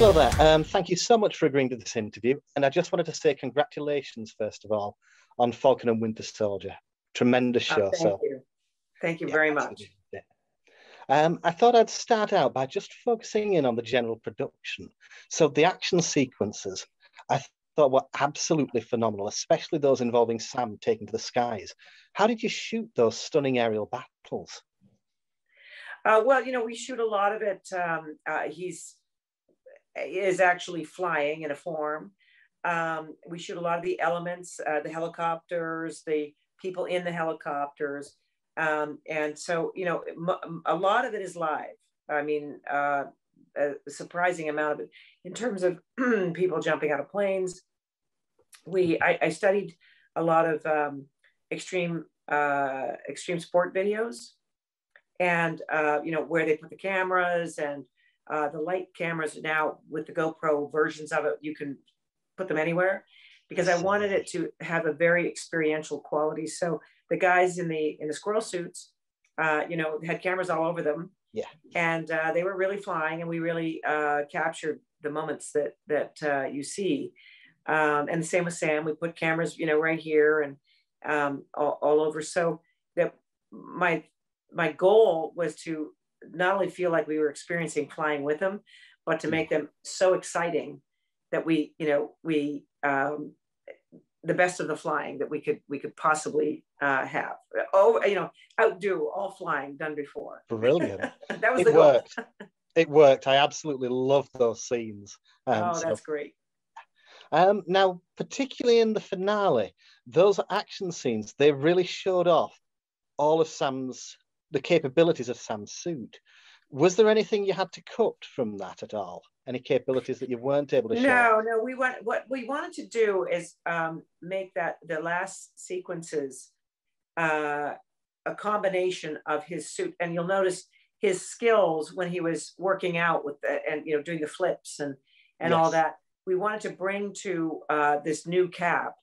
Hello there. Thank you so much for agreeing to this interview. And I just wanted to say congratulations, first of all, on Falcon and Winter Soldier. Tremendous show. Thank you very much. Yeah. I thought I'd start out by just focusing in on the general production. So the action sequences, I thought, were absolutely phenomenal, especially those involving Sam taking to the skies. How did you shoot those stunning aerial battles? Well, you know, we shoot a lot of it. He is actually flying in a form. We shoot a lot of the elements, the helicopters, the people in the helicopters. And so, you know, a lot of it is live. I mean, a surprising amount of it. In terms of people jumping out of planes, I studied a lot of extreme sport videos, and you know, where they put the cameras, and the light cameras now with the GoPro versions of it, you can put them anywhere, because I wanted it to have a very experiential quality. So the guys in the squirrel suits, you know, had cameras all over them. Yeah. And they were really flying, and we really captured the moments that you see. And the same with Sam, we put cameras, you know, right here and all over. So that my goal was to not only feel like we were experiencing flying with them, but to make them so exciting that we, you know, the best of the flying that we could possibly have. Oh, you know, outdo all flying done before. Brilliant. That was the goal. Worked. It worked. I absolutely love those scenes. Oh, that's great. Now, particularly in the finale, those action scenes, they really showed off all of the capabilities of Sam's suit. Was there anything you had to cut from that at all? Any capabilities that you weren't able to show? No, what we wanted to do is make the last sequences a combination of his suit. And you'll notice his skills when he was working out with and you know, doing the flips and all that. We wanted to bring to this new Cap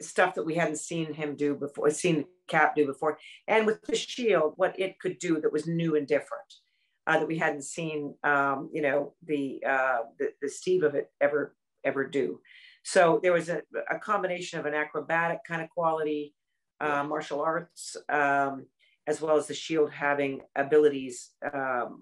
stuff that we hadn't seen Cap do before. And with the shield, what it could do that was new and different, that we hadn't seen, you know, the Steve of it ever do. So there was a combination of an acrobatic kind of quality, martial arts, as well as the shield having abilities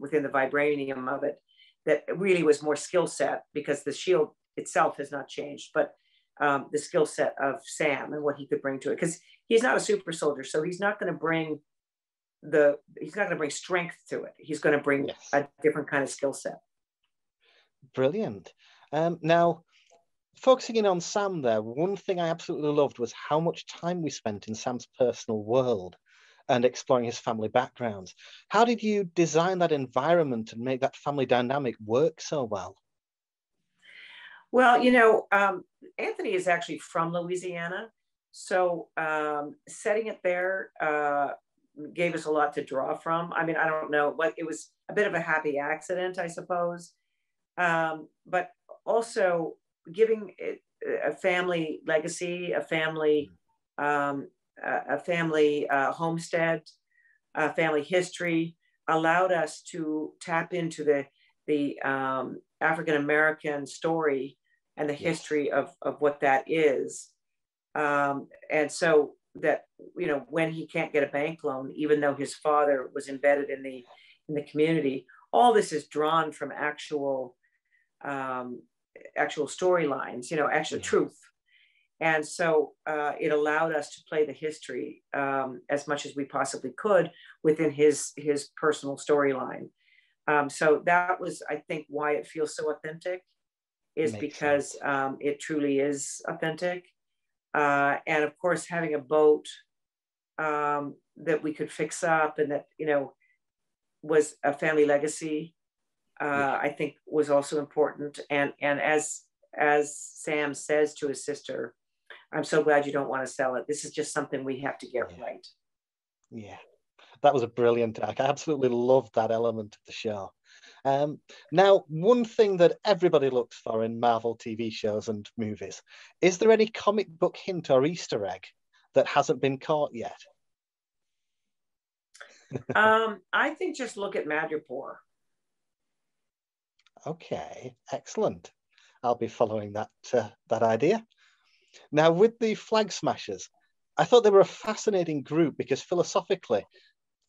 within the vibranium of it that really was more skill set, because the shield itself has not changed, but the skill set of Sam and what he could bring to it, because he's not a super soldier, so he's not going to bring strength to it. He's going to bring a different kind of skill set. Brilliant. Now, focusing in on Sam there, one thing I absolutely loved was how much time we spent in Sam's personal world and exploring his family backgrounds. How did you design that environment and make that family dynamic work so well? Well, you know, Anthony is actually from Louisiana, so setting it there gave us a lot to draw from. I mean, I don't know, but it was a bit of a happy accident, I suppose. But also giving it a family legacy, a family homestead, a family history, allowed us to tap into the African-American story and the history of what that is. And so that, you know, when he can't get a bank loan, even though his father was embedded in the community, all this is drawn from actual storylines, you know, actual truth. And so it allowed us to play the history as much as we possibly could within his personal storyline. So that was, I think, why it feels so authentic, is because it truly is authentic. And of course, having a boat that we could fix up and that, you know, was a family legacy, I think was also important. And as Sam says to his sister, I'm so glad you don't want to sell it. This is just something we have to get right. Yeah. That was a brilliant arc. I absolutely loved that element of the show. Now, one thing that everybody looks for in Marvel TV shows and movies, is there any comic book hint or Easter egg that hasn't been caught yet? I think just look at Madripoor. Okay, excellent. I'll be following that, that idea. Now, with the Flag Smashers, I thought they were a fascinating group because philosophically,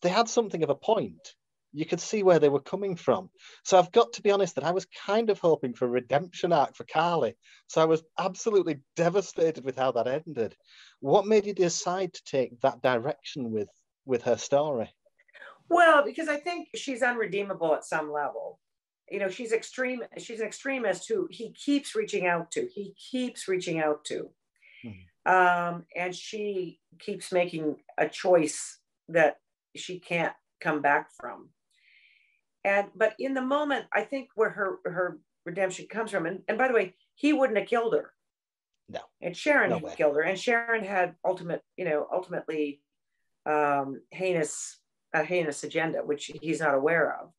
they had something of a point. You could see where they were coming from. So I've got to be honest that I was kind of hoping for a redemption arc for Carly. So I was absolutely devastated with how that ended. What made you decide to take that direction with her story? Well, because I think she's unredeemable at some level. You know, she's extreme. She's an extremist who he keeps reaching out to. And she keeps making a choice that she can't come back from. But in the moment, I think where her redemption comes from, and by the way, he wouldn't have killed her. No. And Sharon had killed her. And Sharon had ultimately heinous agenda, which he's not aware of.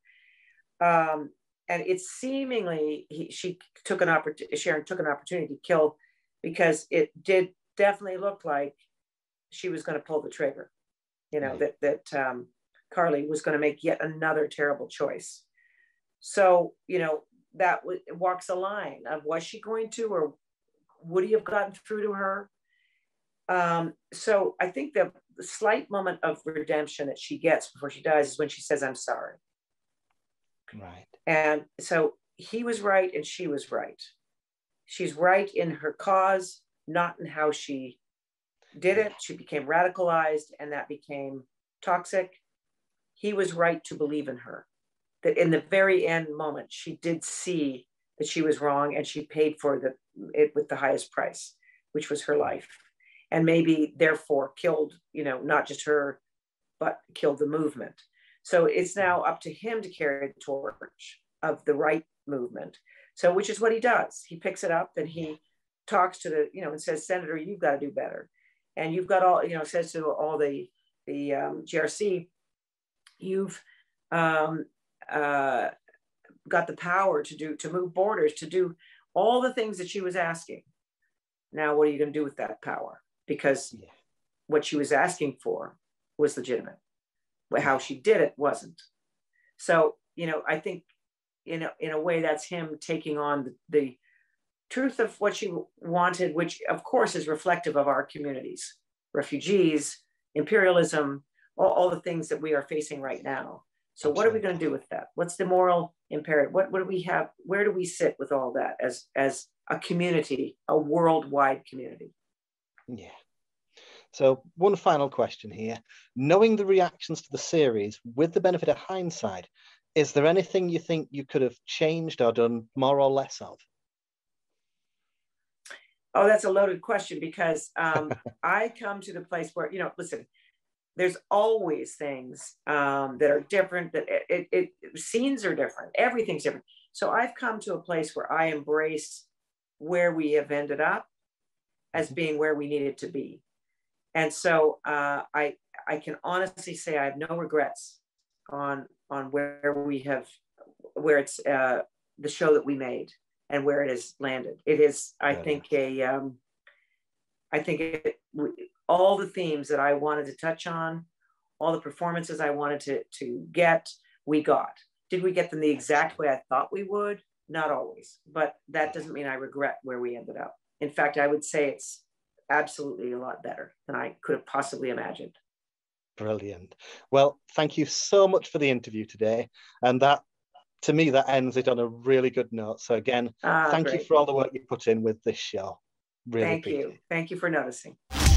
And it's seemingly Sharon took an opportunity to kill, because it did definitely look like she was going to pull the trigger. You know, that Carly was going to make yet another terrible choice. So, you know, that walks a line of, was she going to, or would he have gotten through to her? So I think the slight moment of redemption that she gets before she dies is when she says, "I'm sorry." Right. And so he was right and she was right. She's right in her cause, not in how she did it. She became radicalized and that became toxic. He was right to believe in her. That in the very end moment, she did see that she was wrong and she paid for it with the highest price, which was her life. And maybe therefore killed, you know, not just her, but killed the movement. So it's now up to him to carry the torch of the right movement. So, which is what he does. He picks it up and he talks to the, you know, and says, "Senator, you've got to do better." And you've got all, you know, says to all the GRC, "You've got the power to move borders, to do all the things that she was asking. Now, what are you going to do with that power?" Because what she was asking for was legitimate. How she did it wasn't. So, you know, I think in a way that's him taking on the truth of what she wanted, which of course is reflective of our communities, refugees, imperialism, all the things that we are facing right now. So Absolutely. What are we going to do with that? What's the moral imperative? What do we have? Where do we sit with all that as a community, a worldwide community? Yeah. So one final question here. Knowing the reactions to the series, with the benefit of hindsight, is there anything you think you could have changed or done more or less of? Oh, that's a loaded question, because I come to the place where, you know, listen, there's always things that are different, that scenes are different, everything's different. So I've come to a place where I embrace where we have ended up as being where we needed to be. And so I can honestly say I have no regrets on where it's the show that we made and where it has landed. It is, all the themes that I wanted to touch on, all the performances I wanted to get, we got. Did we get them the exact way I thought we would? Not always, but that doesn't mean I regret where we ended up. In fact, I would say it's absolutely a lot better than I could have possibly imagined. Brilliant. Well, thank you so much for the interview today. And that, to me, that ends it on a really good note. So again, thank you for all the work you put in with this show. Really appreciate it. Thank you for noticing.